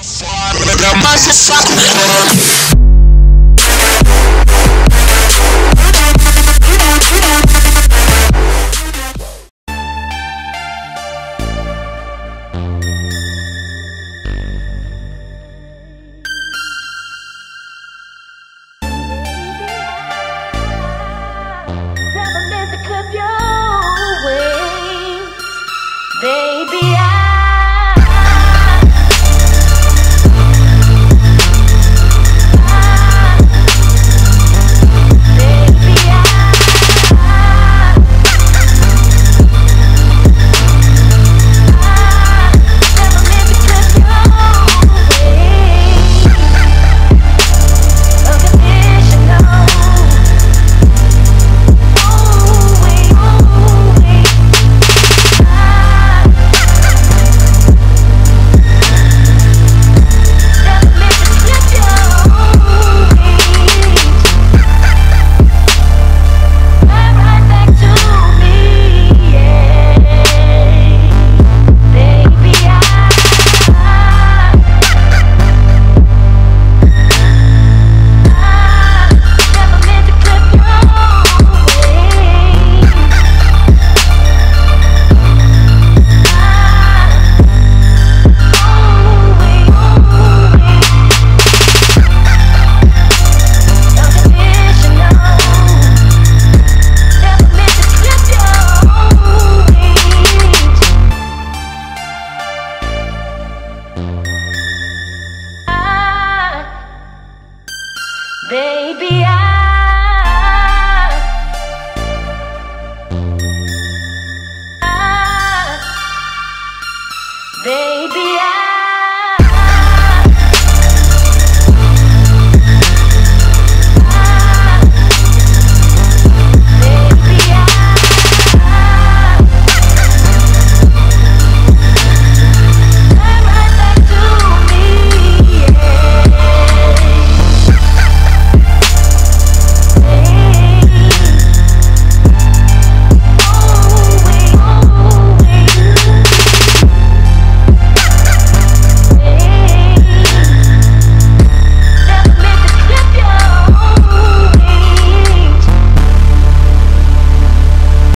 Motherfucker. Baby,